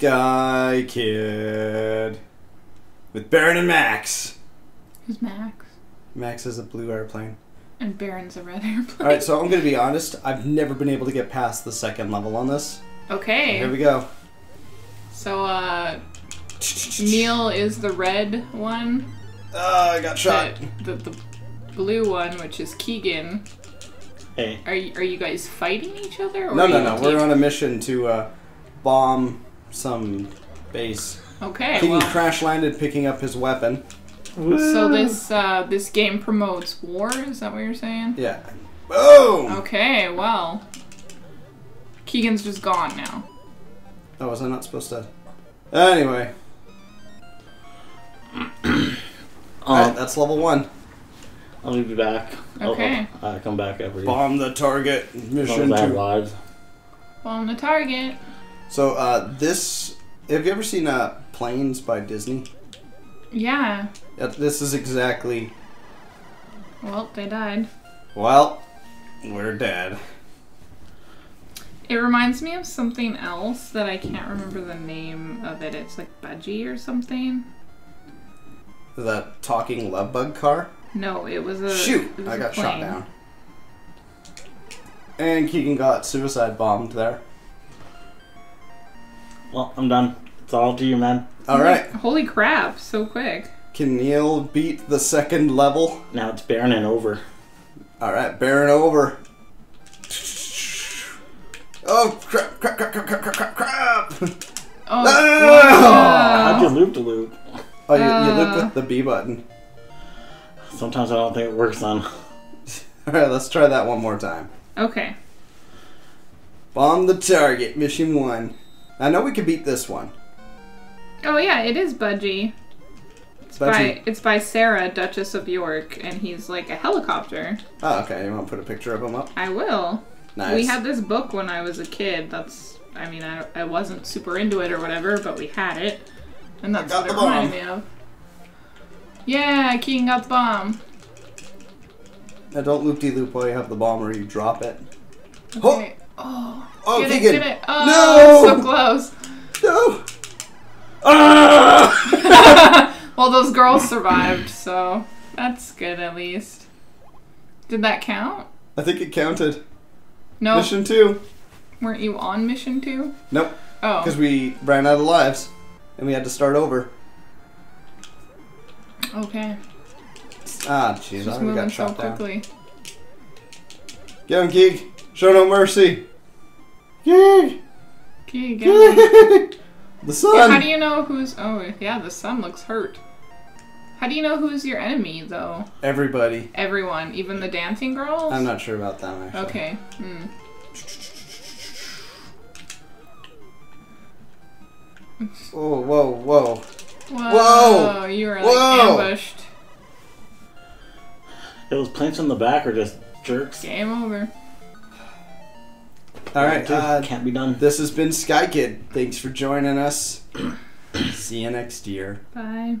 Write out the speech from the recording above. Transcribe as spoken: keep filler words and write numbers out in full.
Sky Kid with Baron and Max. Who's Max? Max is a blue airplane. And Baron's a red airplane. Alright, so I'm going to be honest. I've never been able to get past the second level on this. Okay. So here we go. So, uh... Neil is the red one. Oh, I got shot. The, the, the blue one, which is Keegan. Hey. Are you, are you guys fighting each other? Or no, no, no. We're on a mission to uh, bomb some base. Okay. Keegan well. crash landed, picking up his weapon. Woo. So this uh, this game promotes war. Is that what you're saying? Yeah. Boom. Okay. Well, Keegan's just gone now. Oh, was I not supposed to? Anyway. Alright, that's level one. I'll be back. Okay. I'll, I'll, I'll come back every... Bomb the target. Mission two. Live. Bomb the target. So, uh, this... Have you ever seen uh, Planes by Disney? Yeah. Uh, this is exactly... Well, they died. Well, we're dead. It reminds me of something else that I can't remember the name of it. It's like Budgie or something. The talking love bug car? No, it was a... Shoot! Was I got plane. shot down. And Keegan got suicide bombed there. Well, I'm done. It's all to you, man. Alright. Holy crap, so quick. Can Neil beat the second level? Now it's Baron and over. Alright, Baron over. Oh, crap, crap, crap, crap, crap, crap, crap! Oh, ah! How'd you loop-de-loop? -loop? Oh, you, uh, you loop with the B button. Sometimes I don't think it works on. Alright, let's try that one more time. Okay. Bomb the target, mission one. I know we could beat this one. Oh yeah, it is Budgie. It's Budgie. by it's by Sarah, Duchess of York, and he's like a helicopter. Oh, okay. You want to put a picture of him up? I will. Nice. We had this book when I was a kid. That's I mean I I wasn't super into it or whatever, but we had it. And that's what it reminded me of. Yeah, Keegan got the bomb. Now don't loop-de-loop while you have the bomb or you drop it. Okay. Oh, oh, get Keegan. It, get it. Oh, no! So close. No! Ah! Well, those girls survived, so that's good at least. Did that count? I think it counted. No. Nope. Mission two. Weren't you on mission two? Nope. Oh. Because we ran out of lives. And we had to start over. Okay. Ah, jeez, I already got shot down. Quickly. Get him, Keeg. Show no mercy. Keeg. Keeg. Keeg. The sun. Yeah, how do you know who's... Oh, yeah, the sun looks hurt. How do you know who's your enemy, though? Everybody. Everyone. Even the dancing girls? I'm not sure about them, actually. Okay. Hmm. Oh, whoa, whoa, whoa, whoa! You were like whoa. ambushed. It was plants in the back or just jerks. Game over. All right, uh, can't be done. This has been Sky Kid. Thanks for joining us. See you next year. Bye.